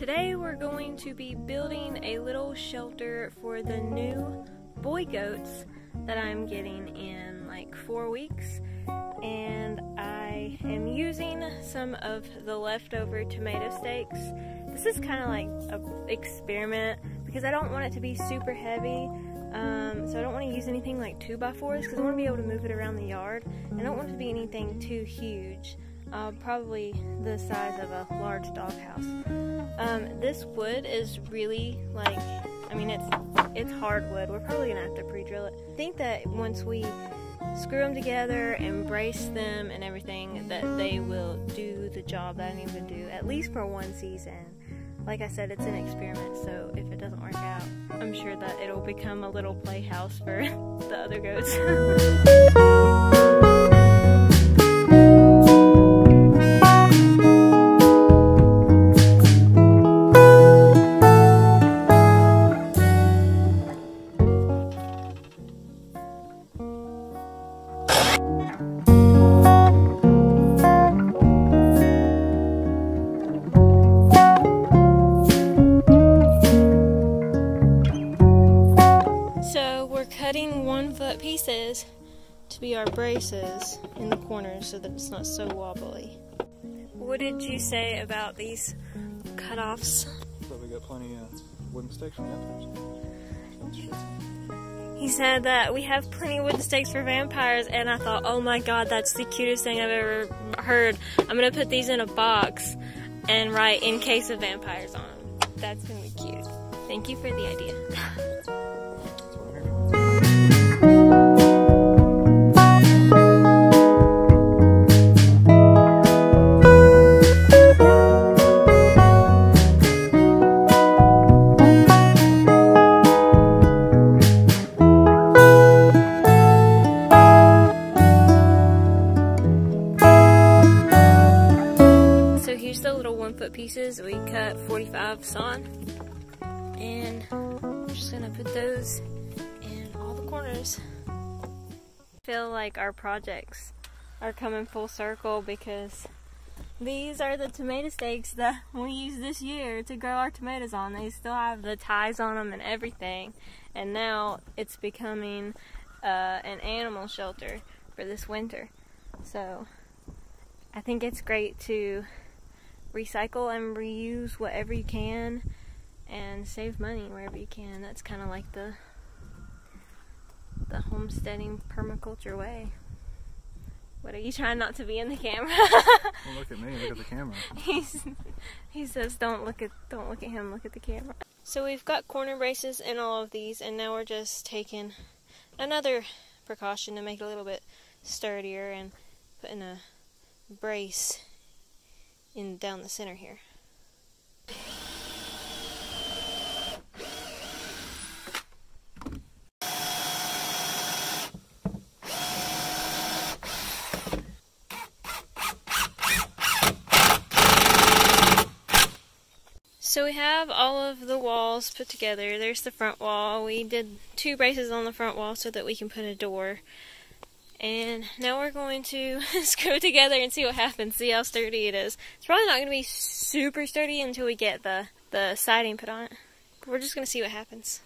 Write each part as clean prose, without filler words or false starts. Today we're going to be building a little shelter for the new boy goats that I'm getting in like 4 weeks, and I am using some of the leftover tomato steaks. This is kind of like an experiment because I don't want it to be super heavy, so I don't want to use anything like 2x4s because I want to be able to move it around the yard. I don't want it to be anything too huge, probably the size of a large doghouse. This wood is really like, I mean, it's hardwood. We're probably gonna have to pre-drill it. I think that once we screw them together and brace them and everything, that they will do the job that I need to do, at least for one season. Like I said, it's an experiment, so if it doesn't work out, I'm sure that it'll become a little playhouse for the other goats. Pieces to be our braces in the corners so that it's not so wobbly. What did you say about these cutoffs? So we got plenty of wooden stakes for vampires. He said that we have plenty of wooden stakes for vampires, and I thought, oh my god, that's the cutest thing I've ever heard. I'm gonna put these in a box and write "in case of vampires" on them. That's gonna be cute. Thank you for the idea. Pieces we cut 45 on, and I'm just gonna put those in all the corners. I feel like our projects are coming full circle because these are the tomato stakes that we used this year to grow our tomatoes on. They still have the ties on them and everything, and now it's becoming an animal shelter for this winter. So I think it's great to recycle and reuse whatever you can and save money wherever you can. That's kind of like the homesteading permaculture way. What are you trying not to be in the camera? Don't look at me, look at the camera. He says don't look at him, look at the camera. So we've got corner braces in all of these, and now we're just taking another precaution to make it a little bit sturdier and putting a brace in down the center here. So we have all of the walls put together. There's the front wall. We did 2 braces on the front wall so that we can put a door. And now we're going to screw it together and see what happens, see how sturdy it is. It's probably not going to be super sturdy until we get the siding put on it. But we're just going to see what happens.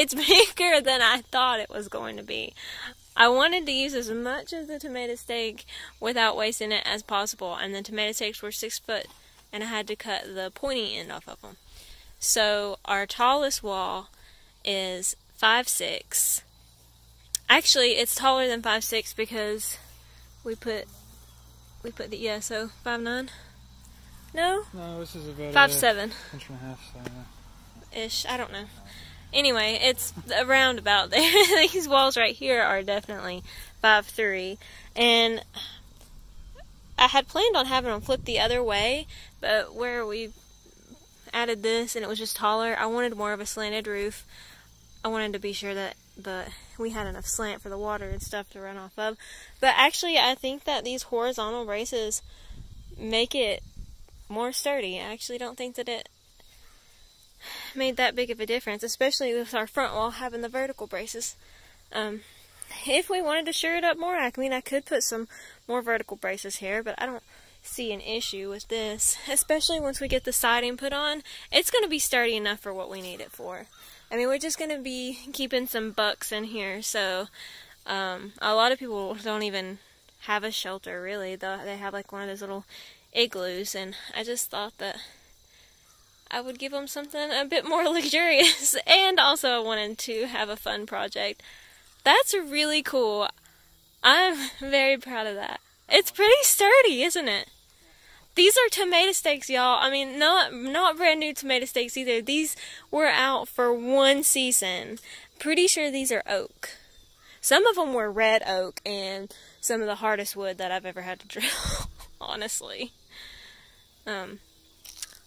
It's bigger than I thought it was going to be. I wanted to use as much of the tomato steak without wasting it as possible, and the tomato steaks were 6 foot, and I had to cut the pointy end off of them. So our tallest wall is 5'6". Actually, it's taller than 5'6" because we put the, yeah, so 5'9". No. No, this is about 5'7". Inch and a half, so yeah. Ish. I don't know. Anyway, it's around about there. These walls right here are definitely 5'3", and I had planned on having them flip the other way, but where we added this and it was just taller, I wanted more of a slanted roof. I wanted to be sure that we had enough slant for the water and stuff to run off of. But actually, I think that these horizontal braces make it more sturdy. I actually don't think that it made that big of a difference, especially with our front wall having the vertical braces. If we wanted to shore it up more, I mean, I could put some more vertical braces here, but I don't see an issue with this, especially once we get the siding put on. It's going to be sturdy enough for what we need it for. I mean, we're just going to be keeping some bucks in here, so a lot of people don't even have a shelter, really. They have like one of those little igloos, and I just thought that I would give them something a bit more luxurious. And also, I wanted to have a fun project. That's really cool. I'm very proud of that. It's pretty sturdy, isn't it? These are tomato steaks, y'all. I mean, not brand new tomato steaks either. These were out for one season. Pretty sure these are oak. Some of them were red oak, and some of the hardest wood that I've ever had to drill, honestly.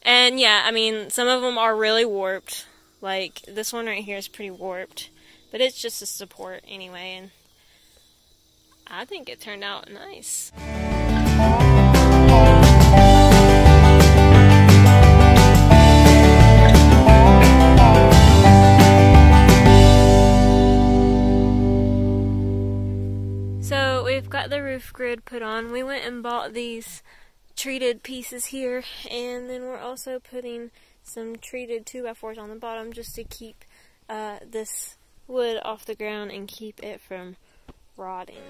And yeah, I mean, some of them are really warped. Like, this one right here is pretty warped. But it's just a support anyway, and I think it turned out nice. Got the roof grid put on. We went and bought these treated pieces here, and then we're also putting some treated 2x4s on the bottom just to keep this wood off the ground and keep it from rotting.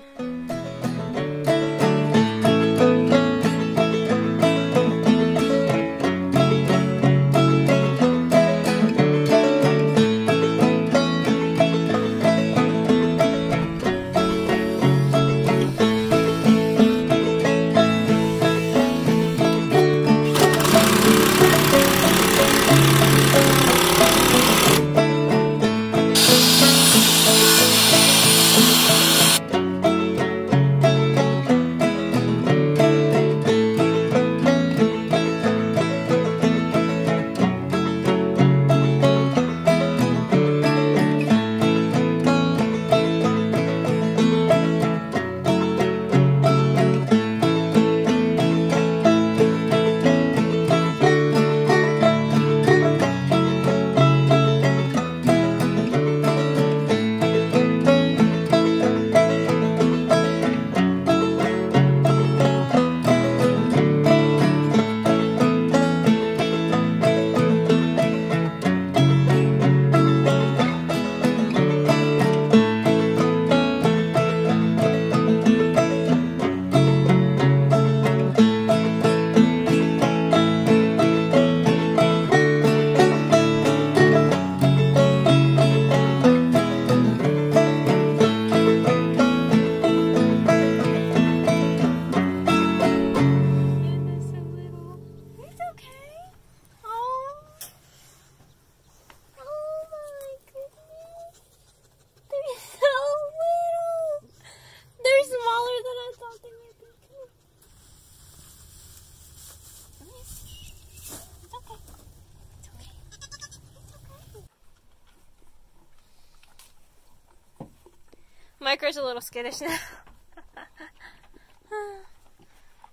Micro's a little skittish now.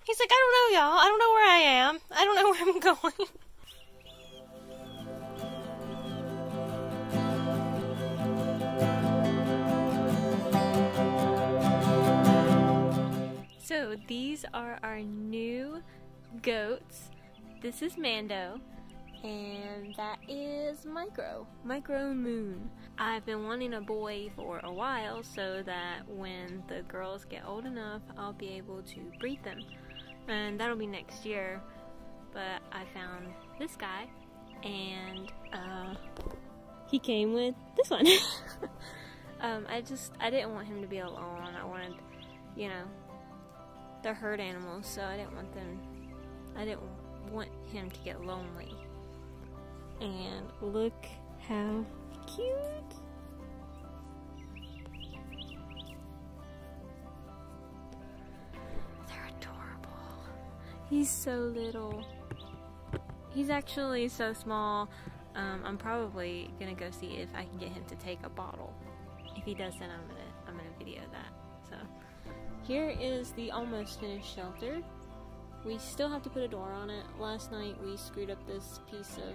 He's like, I don't know, y'all. I don't know where I am. I don't know where I'm going. So these are our new goats. This is Mando. and that is Micro Moon. I've been wanting a boy for a while so that when the girls get old enough, I'll be able to breed them, and that'll be next year. But I found this guy, and he came with this one. I didn't want him to be alone. I wanted, you know, they're herd animals, so I didn't want him to get lonely. And look how cute. They're adorable. He's so little. He's actually so small. I'm probably gonna go see if I can get him to take a bottle. If he doesn't, I'm gonna video that. So here is the almost finished shelter. We still have to put a door on it. Last night we screwed up this piece of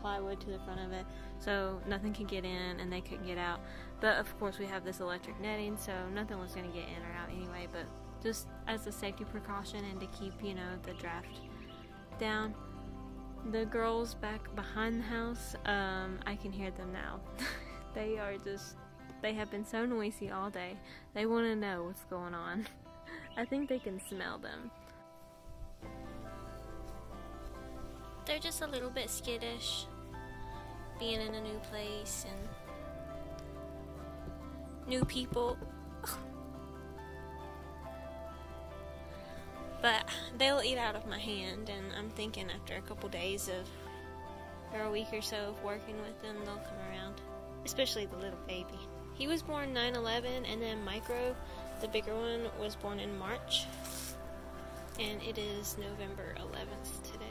plywood to the front of it, so nothing could get in and they couldn't get out. But of course we have this electric netting, so nothing was going to get in or out anyway, but just as a safety precaution and to keep, you know, the draft down. The girls back behind the house, I can hear them now. They are just, they have been so noisy all day. They want to know what's going on. I think they can smell them. They're just a little bit skittish, being in a new place and new people. But they'll eat out of my hand, and I'm thinking after a couple days of, or a week or so of working with them, they'll come around. Especially the little baby. He was born 9/11, and then Micro, the bigger one, was born in March, and it is November 11th today.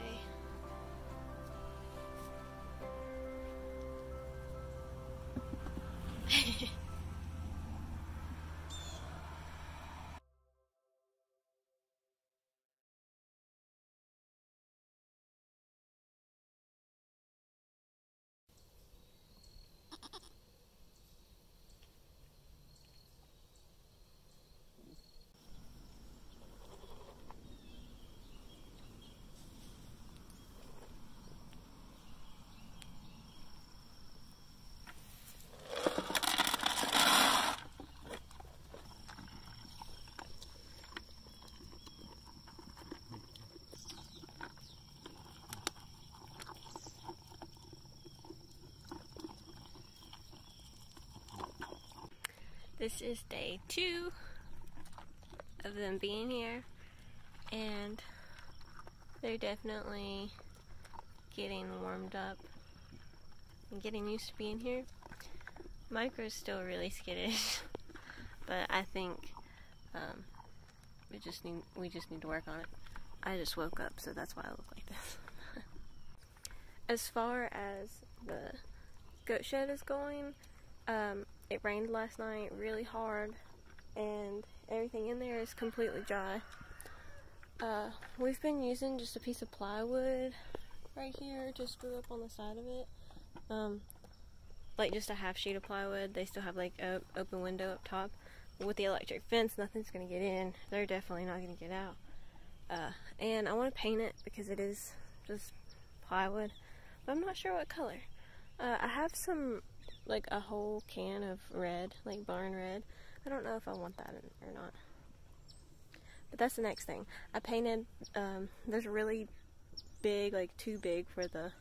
This is day 2 of them being here, and they're definitely getting warmed up and getting used to being here. Micro's still really skittish, but I think we just need to work on it. I just woke up, so that's why I look like this. As far as the goat shed is going, it rained last night really hard, and everything in there is completely dry. We've been using just a piece of plywood right here to screw up on the side of it. Like just a half sheet of plywood. They still have like an open window up top. With the electric fence, nothing's going to get in. They're definitely not going to get out. And I want to paint it because it is just plywood, but I'm not sure what color. I have some, like a whole can of red, like barn red. I don't know if I want that or not. But that's the next thing. I painted, there's a really big, like too big for the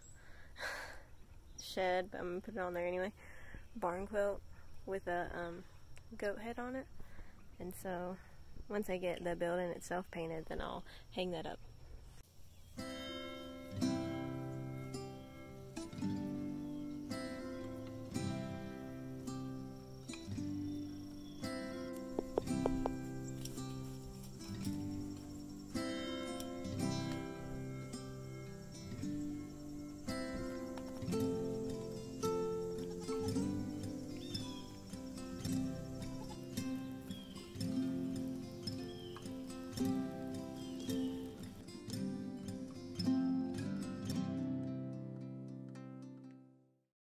shed, but I'm gonna put it on there anyway, barn quilt with a goat head on it. And so once I get the building itself painted, then I'll hang that up.